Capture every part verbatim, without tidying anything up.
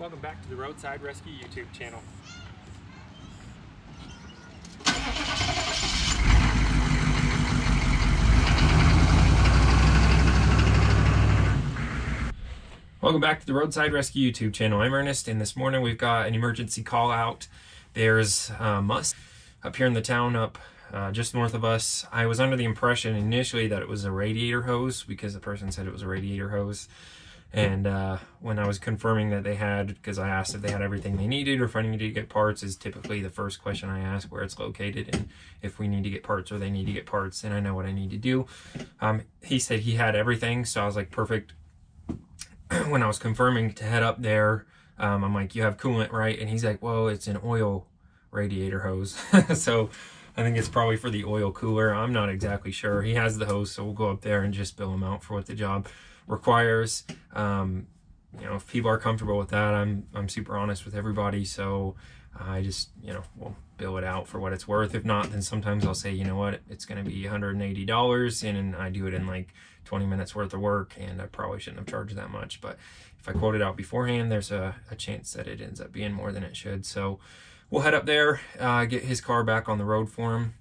Welcome back to the Roadside Rescue YouTube channel. Welcome back to the Roadside Rescue YouTube channel. I'm Ernest, and this morning we've got an emergency call out. There's a musk up here in the town up uh, just north of us. I was under the impression initially that it was a radiator hose because the person said it was a radiator hose. And uh, when I was confirming that they had, because I asked if they had everything they needed or if I needed to get parts, is typically the first question I ask, where it's located and if we need to get parts or they need to get parts, and I know what I need to do. Um, he said he had everything, so I was like, perfect. When I was confirming to head up there, um, I'm like, you have coolant, right? And he's like, well, it's an oil radiator hose. So I think it's probably for the oil cooler. I'm not exactly sure. He has the hose, so we'll go up there and just bill him out for what the job requires. Um, you know, if people are comfortable with that, I'm, I'm super honest with everybody. So I just, you know, we'll bill it out for what it's worth. If not, then sometimes I'll say, you know what, it's going to be one hundred eighty dollars, and, and I do it in like twenty minutes worth of work, and I probably shouldn't have charged that much. But if I quote it out beforehand, there's a, a chance that it ends up being more than it should. So we'll head up there, uh, get his car back on the road for him,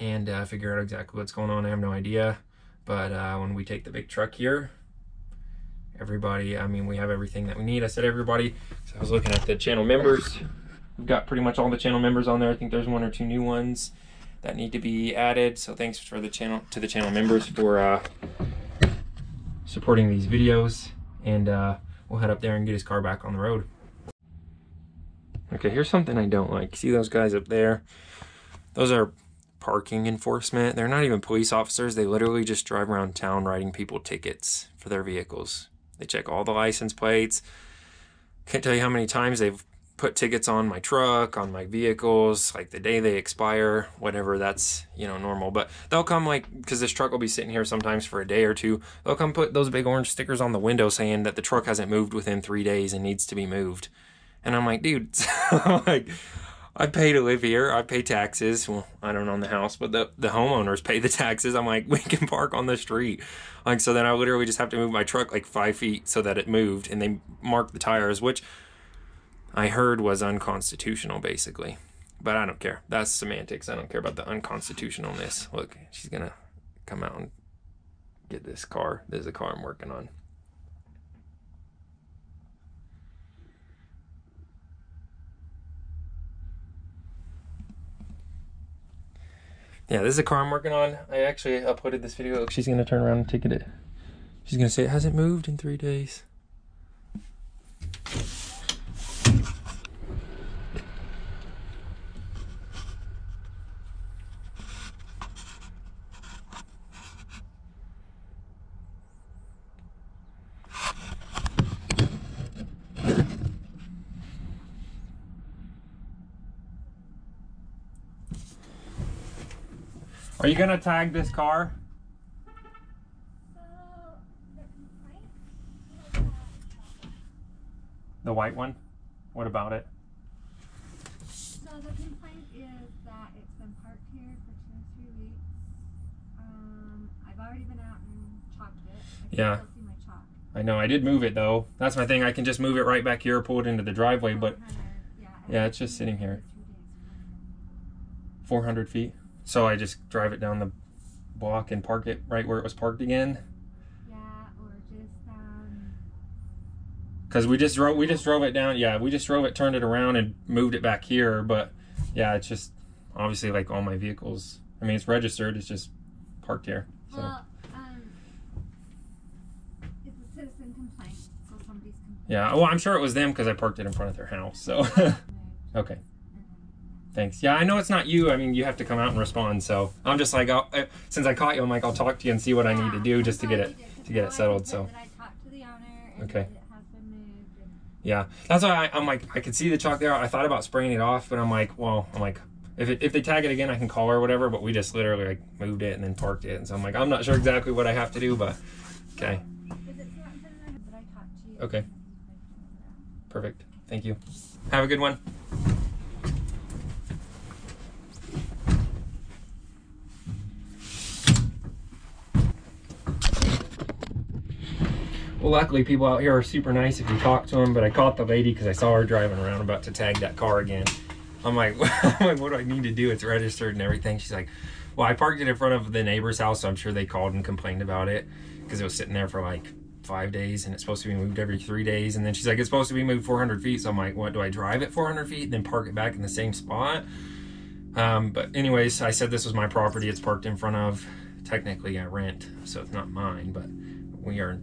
and uh, figure out exactly what's going on. I have no idea. But uh, when we take the big truck here, everybody, I mean, we have everything that we need. I said everybody, so I was looking at the channel members. We've got pretty much all the channel members on there. I think there's one or two new ones that need to be added. So thanks for the channel to the channel members for uh, supporting these videos. And uh, we'll head up there and get his car back on the road. Okay, here's something I don't like. See those guys up there? Those are parking enforcement. They're not even police officers. They literally just drive around town writing people tickets for their vehicles. They check all the license plates. Can't tell you how many times they've put tickets on my truck, on my vehicles, like the day they expire, whatever. That's, you know, normal. But they'll come, like, because this truck will be sitting here sometimes for a day or two, they'll come put those big orange stickers on the window saying that the truck hasn't moved within three days and needs to be moved. And I'm like, dude, so like, I pay to live here. I pay taxes. Well, I don't own the house, but the, the homeowners pay the taxes. I'm like, we can park on the street. Like, so then I literally just have to move my truck like five feet so that it moved, and they mark the tires, which I heard was unconstitutional, basically. But I don't care. That's semantics. I don't care about the unconstitutionalness. Look, she's going to come out and get this car. This is a car I'm working on. Yeah, this is a car I'm working on. I actually uploaded this video. Look, she's going to turn around and ticket it. She's going to say, it hasn't moved in three days. Are you gonna tag this car? The white one? What about it? So the complaint is that it's been parked here for two or three weeks. Um, I've already been out and chalked it. I can yeah. still see my chalk. I know. I did move it though. That's my thing. I can just move it right back here, pull it into the driveway, but yeah, yeah, it's just sitting here. four hundred feet. So I just drive it down the block and park it right where it was parked again. Yeah, or just um. Cause we just drove, we just drove it down. Yeah, we just drove it, turned it around, and moved it back here. But yeah, it's just obviously like all my vehicles. I mean, it's registered. It's just parked here. So. Well, um, it's a citizen complaint, so somebody's complaining. Yeah. Well, I'm sure it was them because I parked it in front of their house. So. Okay. Thanks. Yeah, I know it's not you. I mean, you have to come out and respond. So I'm just like, I'll, I, since I caught you, I'm like, I'll talk to you and see what yeah, I need to do just to get it to get it settled. So. I talked to the owner. And okay. It has been moved and yeah, that's why I, I'm like, I could see the chalk there. I thought about spraying it off, but I'm like, well, I'm like, if it, if they tag it again, I can call her or whatever. But we just literally like moved it and then parked it, and so I'm like, I'm not sure exactly what I have to do, but okay. Okay. Perfect. Thank you. Have a good one. Well, luckily people out here are super nice if you talk to them, but I caught the lady because I saw her driving around about to tag that car again. I'm like, I'm like, what do I need to do? It's registered and everything. She's like, well, I parked it in front of the neighbor's house, so I'm sure they called and complained about it because it was sitting there for like five days and it's supposed to be moved every three days. And then she's like, it's supposed to be moved four hundred feet. So I'm like, what, do I drive it four hundred feet and then park it back in the same spot? Um, but anyways, I said this was my property. It's parked in front of. Technically, I rent, so it's not mine, but we are,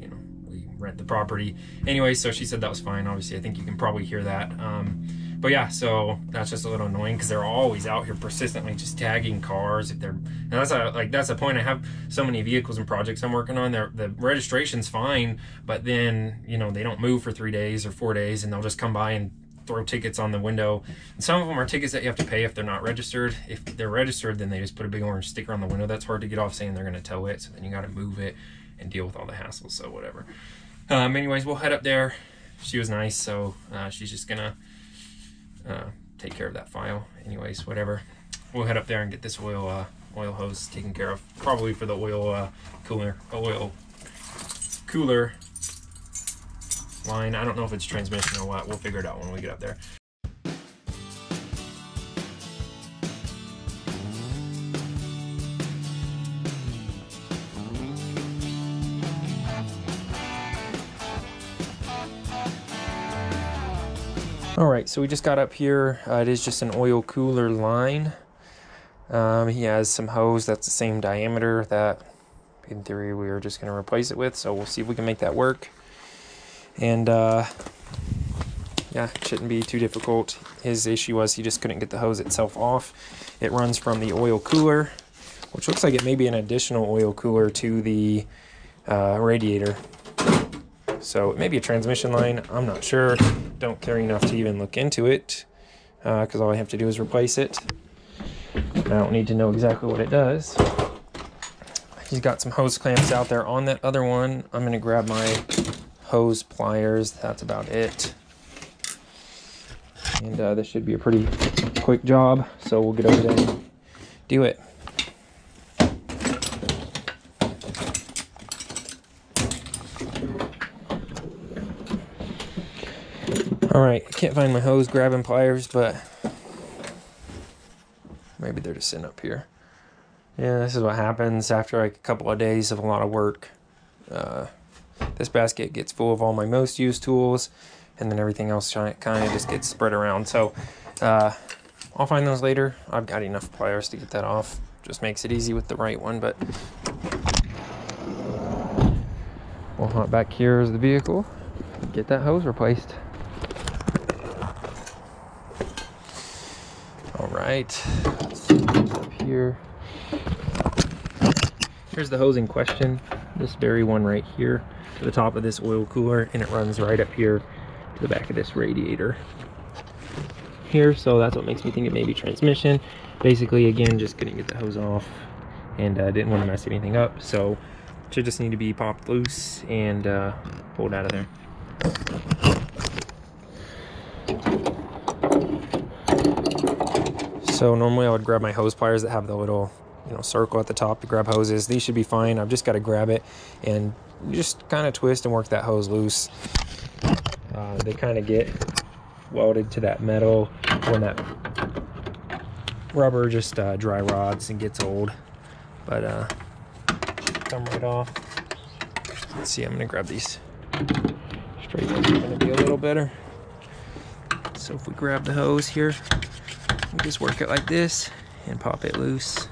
you know, we rent the property. Anyway, so she said that was fine. Obviously, I think you can probably hear that. Um, But yeah, so that's just a little annoying because they're always out here persistently just tagging cars if they're, and that's a, like that's a point. I have so many vehicles and projects I'm working on. They're, the registration's fine, but then you know they don't move for three days or four days, and they'll just come by and throw tickets on the window. And some of them are tickets that you have to pay if they're not registered. If they're registered, then they just put a big orange sticker on the window. That's hard to get off saying they're going to tow it. So then you got to move it and deal with all the hassles. So whatever. Um, anyways, we'll head up there. She was nice, so uh, she's just gonna. Uh, take care of that file. Anyways, whatever. We'll head up there and get this oil uh, oil hose taken care of. Probably for the oil uh, cooler oil cooler line. I don't know if it's transmission or what. We'll figure it out when we get up there. All right, so we just got up here. Uh, it is just an oil cooler line. Um, he has some hose that's the same diameter that, in theory, we are just going to replace it with. So we'll see if we can make that work. And uh, yeah, it shouldn't be too difficult. His issue was he just couldn't get the hose itself off. It runs from the oil cooler, which looks like it may be an additional oil cooler to the uh, radiator. So it may be a transmission line. I'm not sure. Don't care enough to even look into it because uh, all I have to do is replace it. I don't need to know exactly what it does. He's got some hose clamps out there on that other one. I'm going to grab my hose pliers. That's about it. And uh, this should be a pretty quick job. So we'll get over there and do it. All right, I can't find my hose grabbing pliers, but maybe they're just sitting up here. Yeah, this is what happens after like a couple of days of a lot of work. Uh, this basket gets full of all my most used tools, and then everything else kind of just gets spread around. So uh, I'll find those later. I've got enough pliers to get that off. Just makes it easy with the right one, but we'll hop back here as the vehicle, get that hose replaced. Right, let's up here. Here's the hose in question, this very one right here, to the top of this oil cooler, and it runs right up here to the back of this radiator here. So that's what makes me think it may be transmission. Basically, again, just couldn't get the hose off, and I uh, didn't want to mess anything up, so it should just need to be popped loose and uh, pulled out of there. So normally I would grab my hose pliers that have the little, you know, circle at the top to grab hoses. These should be fine. I've just got to grab it and just kind of twist and work that hose loose. Uh, they kind of get welded to that metal when that rubber just uh, dry rots and gets old. But uh, come right off. Let's see. I'm gonna grab these straight. It's gonna be a little better. So if we grab the hose here. We'll just work it like this and pop it loose.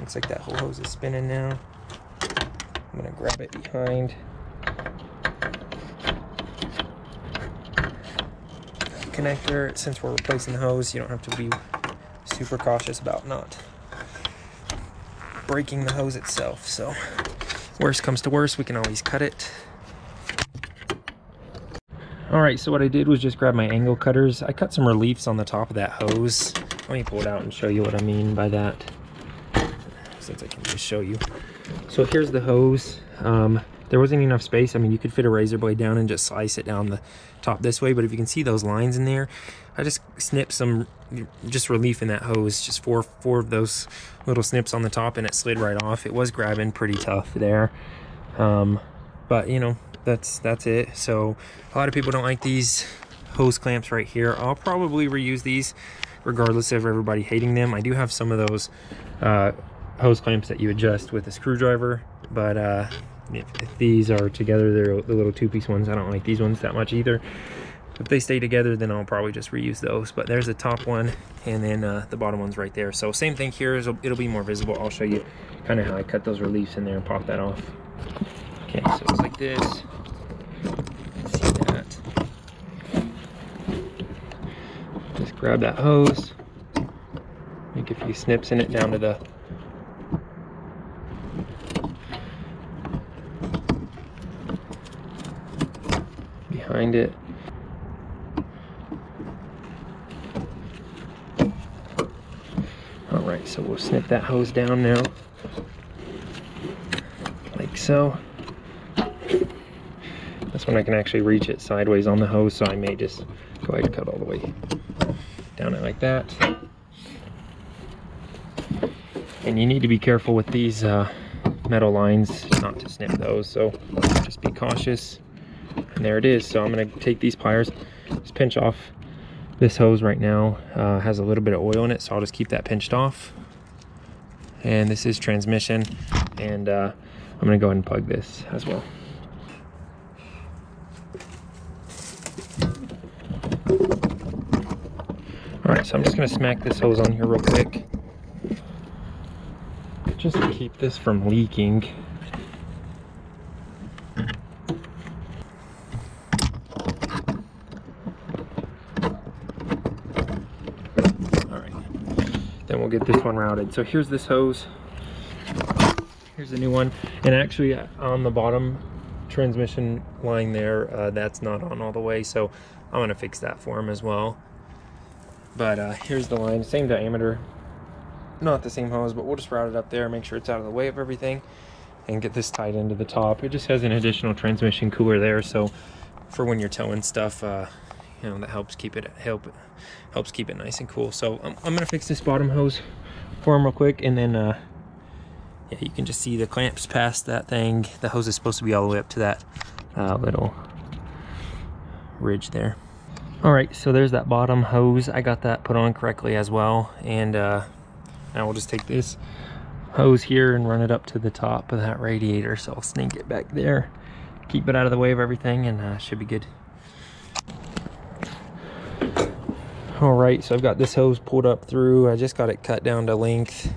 Looks like that whole hose is spinning now. I'm gonna grab it behind. Connector, since we're replacing the hose, you don't have to be super cautious about not breaking the hose itself. So worst comes to worst, we can always cut it. All right, so what I did was just grab my angle cutters. I cut some reliefs on the top of that hose. Let me pull it out and show you what I mean by that, since I can just show you. So here's the hose. Um, there wasn't enough space. I mean, you could fit a razor blade down and just slice it down the top this way, but if you can see those lines in there, I just snipped some just relief in that hose, just four, four of those little snips on the top, and it slid right off. It was grabbing pretty tough there. Um, but you know, that's that's it. So a lot of people don't like these hose clamps right here. I'll probably reuse these regardless of everybody hating them. I do have some of those uh, hose clamps that you adjust with a screwdriver, but uh, if, if these are together, they're the little two-piece ones. I don't like these ones that much either. If they stay together, then I'll probably just reuse those. But there's the top one, and then uh, the bottom one's right there. So same thing here, it'll, it'll be more visible. I'll show you kind of how I cut those reliefs in there and pop that off. Okay, so it's like this. Just grab that hose, make a few snips in it down to the behind it. All right, so we'll snip that hose down now, like so. That's when I can actually reach it sideways on the hose, so I may just go ahead and cut all the way down it like that. And you need to be careful with these uh, metal lines not to snip those, so just be cautious. And there it is. So I'm going to take these pliers, just pinch off this hose right now. Uh, has a little bit of oil in it, so I'll just keep that pinched off. And this is transmission, and uh, I'm going to go ahead and plug this as well. Alright, so I'm just going to smack this hose on here real quick, just to keep this from leaking. Alright, then we'll get this one routed. So here's this hose, here's the new one, and actually on the bottom transmission line there, uh, that's not on all the way, so I'm going to fix that for him as well. But uh, here's the line, same diameter, not the same hose, but we'll just route it up there, make sure it's out of the way of everything, and get this tied into the top. It just has an additional transmission cooler there, so for when you're towing stuff, uh, you know, that helps keep it help helps keep it nice and cool. So I'm, I'm gonna fix this bottom hose for him real quick, and then uh, yeah, you can just see the clamps past that thing. The hose is supposed to be all the way up to that uh, little ridge there. All right, so there's that bottom hose. I got that put on correctly as well. And uh, now we'll just take this hose here and run it up to the top of that radiator. So I'll sneak it back there, keep it out of the way of everything, and uh, should be good. All right, so I've got this hose pulled up through. I just got it cut down to length.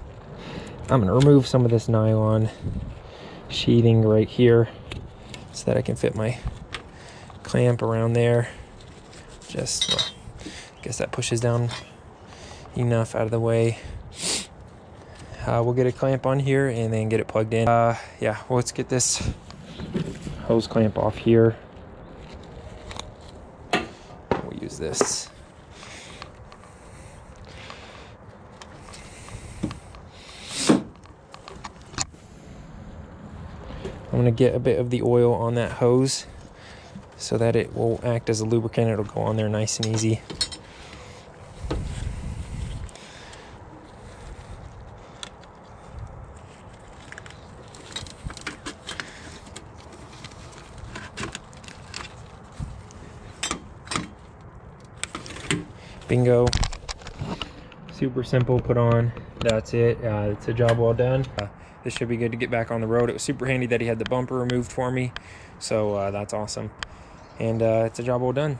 I'm gonna remove some of this nylon sheathing right here so that I can fit my clamp around there. Just, well, I guess that pushes down enough out of the way. Uh, we'll get a clamp on here and then get it plugged in. Uh, yeah, well, let's get this hose clamp off here. We'll use this. I'm gonna get a bit of the oil on that hose, so that it will act as a lubricant. It'll go on there nice and easy. Bingo. Super simple, put on. That's it. Uh, it's a job well done. Uh, this should be good to get back on the road. It was super handy that he had the bumper removed for me, so uh, that's awesome. And uh, it's a job well done.